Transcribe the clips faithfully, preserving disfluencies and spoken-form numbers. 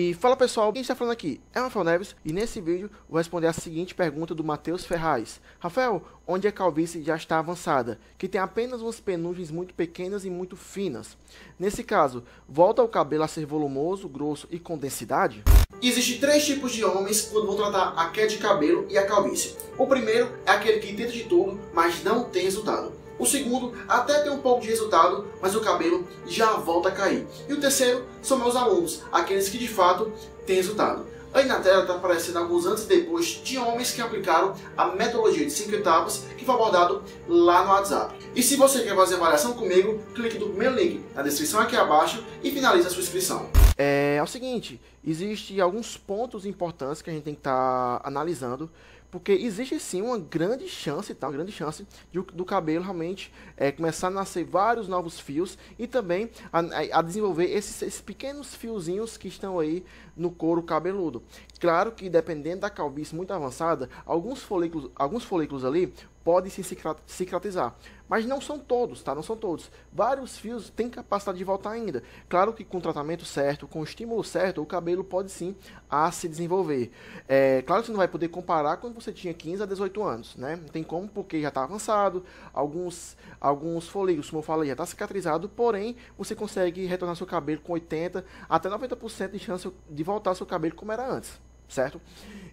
E fala pessoal, quem está falando aqui é o Rafael Neves e nesse vídeo vou responder a seguinte pergunta do Mateus Ferraz. Rafael, onde a calvície já está avançada, que tem apenas umas penugens muito pequenas e muito finas. Nesse caso, volta o cabelo a ser volumoso, grosso e com densidade? Existem três tipos de homens quando vão tratar a queda de cabelo e a calvície. O primeiro é aquele que tenta de tudo, mas não tem resultado. O segundo até tem um pouco de resultado, mas o cabelo já volta a cair. E o terceiro são meus alunos, aqueles que de fato têm resultado. Aí na tela está aparecendo alguns antes e depois de homens que aplicaram a metodologia de cinco etapas que foi abordado lá no WhatsApp. E se você quer fazer avaliação comigo, clique no primeiro link na descrição aqui abaixo e finalize a sua inscrição. É, é o seguinte, existem alguns pontos importantes que a gente tem que estar tá analisando, porque existe sim uma grande chance, tá? Uma grande chance de, do cabelo realmente é, começar a nascer vários novos fios e também a, a desenvolver esses, esses pequenos fiozinhos que estão aí no couro cabeludo. Claro que dependendo da calvície muito avançada, alguns folículos, alguns folículos ali podem se cicatrizar, mas não são todos, tá? Não são todos. Vários fios têm capacidade de voltar ainda. Claro que com o tratamento certo, com o estímulo certo, o cabelo pode sim a se desenvolver. É, claro que você não vai poder comparar quando você tinha quinze a dezoito anos, né? Não tem como, porque já está avançado, alguns, alguns folículos, como eu falei, já está cicatrizado, porém, você consegue retornar seu cabelo com oitenta até noventa por cento de chance de voltar seu cabelo como era antes. Certo?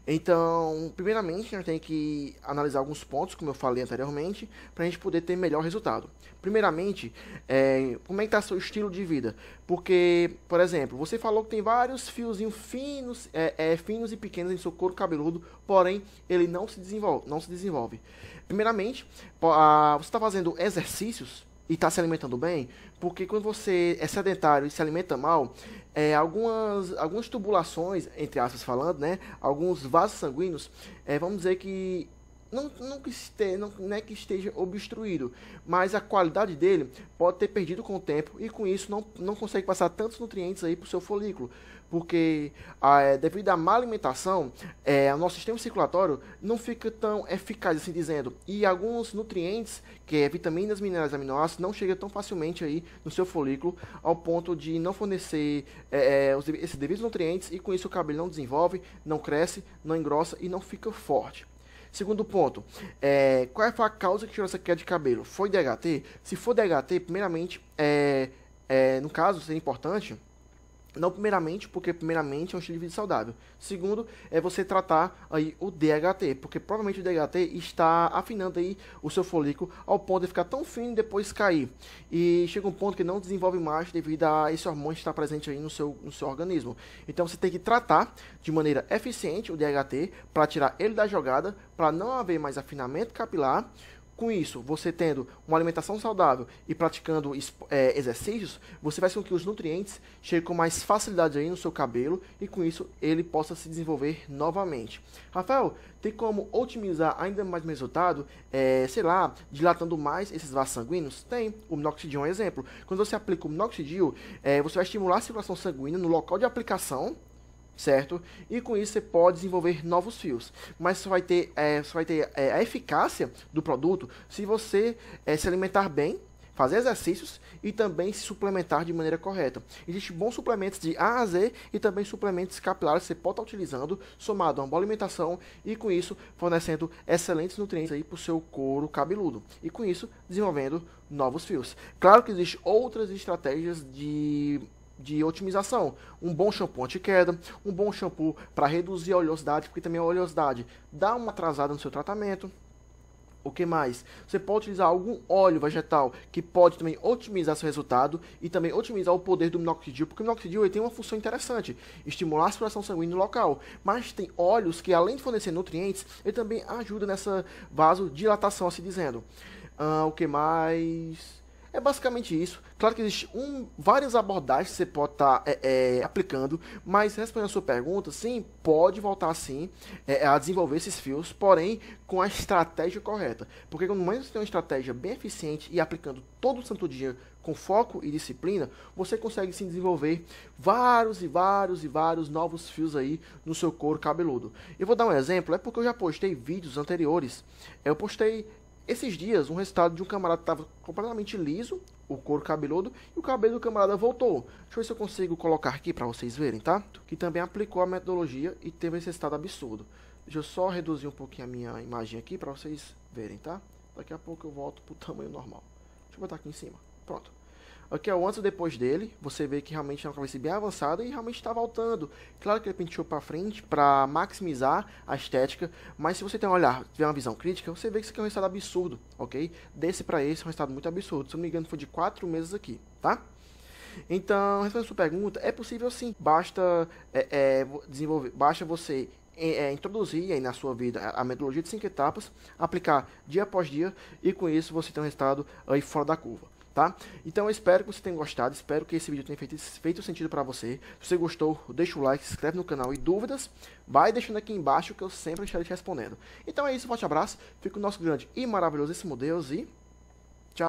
Então, primeiramente, a gente tem que analisar alguns pontos, como eu falei anteriormente, para a gente poder ter melhor resultado. Primeiramente, é, como é que está seu estilo de vida? Porque, por exemplo, você falou que tem vários fiozinhos finos, é, é, finos e pequenos em seu couro cabeludo, porém, ele não se desenvolve. Não se desenvolve. Primeiramente, a, você está fazendo exercícios e está se alimentando bem, porque quando você é sedentário e se alimenta mal, é, algumas, algumas tubulações, entre aspas falando, né, alguns vasos sanguíneos, é, vamos dizer que não, não, que este, não, não é que esteja obstruído, mas a qualidade dele pode ter perdido com o tempo e com isso não, não consegue passar tantos nutrientes aí para o seu folículo, porque é, devido à má alimentação, é, o nosso sistema circulatório não fica tão eficaz, assim dizendo, e alguns nutrientes, que é vitaminas, minerais, aminoácidos, não chegam tão facilmente aí no seu folículo, ao ponto de não fornecer é, os, esses devidos nutrientes e com isso o cabelo não desenvolve, não cresce, não engrossa e não fica forte. Segundo ponto, é, qual foi a causa que tirou essa queda de cabelo? Foi D H T? Se for D H T, primeiramente, é, é, no caso, seria importante, não primeiramente, porque primeiramente é um estilo de vida saudável. Segundo, é você tratar aí o D H T, porque provavelmente o D H T está afinando aí o seu folículo ao ponto de ficar tão fino e depois cair. E chega um ponto que não desenvolve mais devido a esse hormônio que está presente aí no seu, no seu organismo. Então você tem que tratar de maneira eficiente o D H T para tirar ele da jogada, para não haver mais afinamento capilar. Com isso, você tendo uma alimentação saudável e praticando é, exercícios, você vai com que os nutrientes cheguem com mais facilidade aí no seu cabelo e com isso ele possa se desenvolver novamente. Rafael, tem como otimizar ainda mais o resultado, é, sei lá, dilatando mais esses vasos sanguíneos? Tem, o minoxidil é um exemplo. Quando você aplica o minoxidil, é, você vai estimular a circulação sanguínea no local de aplicação, certo? E com isso você pode desenvolver novos fios, mas só vai ter, é, só vai ter é, a eficácia do produto se você é, se alimentar bem, fazer exercícios e também se suplementar de maneira correta. Existem bons suplementos de A a Z e também suplementos capilares que você pode estar utilizando, somado a uma boa alimentação e com isso fornecendo excelentes nutrientes aí para o seu couro cabeludo e com isso desenvolvendo novos fios. Claro que existem outras estratégias de... de otimização, um bom shampoo anti-queda, um bom shampoo para reduzir a oleosidade, porque também a oleosidade dá uma atrasada no seu tratamento. O que mais? Você pode utilizar algum óleo vegetal que pode também otimizar seu resultado e também otimizar o poder do minoxidil, porque o minoxidil ele tem uma função interessante, estimular a circulação sanguínea no local, mas tem óleos que além de fornecer nutrientes, ele também ajuda nessa vasodilatação, assim dizendo. Ah, o que mais? É basicamente isso. Claro que existe um, várias abordagens que você pode estar é, é, aplicando, mas respondendo a sua pergunta, sim, pode voltar sim é, a desenvolver esses fios, porém com a estratégia correta. Porque quando você tem uma estratégia bem eficiente e aplicando todo o santo dia com foco e disciplina, você consegue sim desenvolver vários e vários e vários novos fios aí no seu couro cabeludo. Eu vou dar um exemplo, é porque eu já postei vídeos anteriores, eu postei Esses dias, um resultado de um camarada que estava completamente liso, o couro cabeludo, e o cabelo do camarada voltou. Deixa eu ver se eu consigo colocar aqui para vocês verem, tá? Que também aplicou a metodologia e teve esse resultado absurdo. Deixa eu só reduzir um pouquinho a minha imagem aqui para vocês verem, tá? Daqui a pouco eu volto pro tamanho normal. Deixa eu botar aqui em cima. Pronto. Aqui é o antes e depois dele. Você vê que realmente é uma cabeça bem avançada e realmente está voltando. Claro que ele penteou para frente para maximizar a estética, mas se você tem um olhar, tiver uma visão crítica, você vê que isso aqui é um resultado absurdo, ok? Desse para esse é um resultado muito absurdo. Se eu não me engano, foi de quatro meses aqui, tá? Então, respondendo a sua pergunta, é possível sim. Basta é, é, desenvolver, basta você É, é, introduzir aí na sua vida a metodologia de cinco etapas, aplicar dia após dia e com isso você tem um resultado aí fora da curva, tá? Então eu espero que você tenha gostado, espero que esse vídeo tenha feito, feito sentido para você. Se você gostou, deixa o like, se inscreve no canal e dúvidas, vai deixando aqui embaixo que eu sempre estarei te respondendo. Então é isso, um forte abraço, fica o nosso grande e maravilhosíssimo Deus e...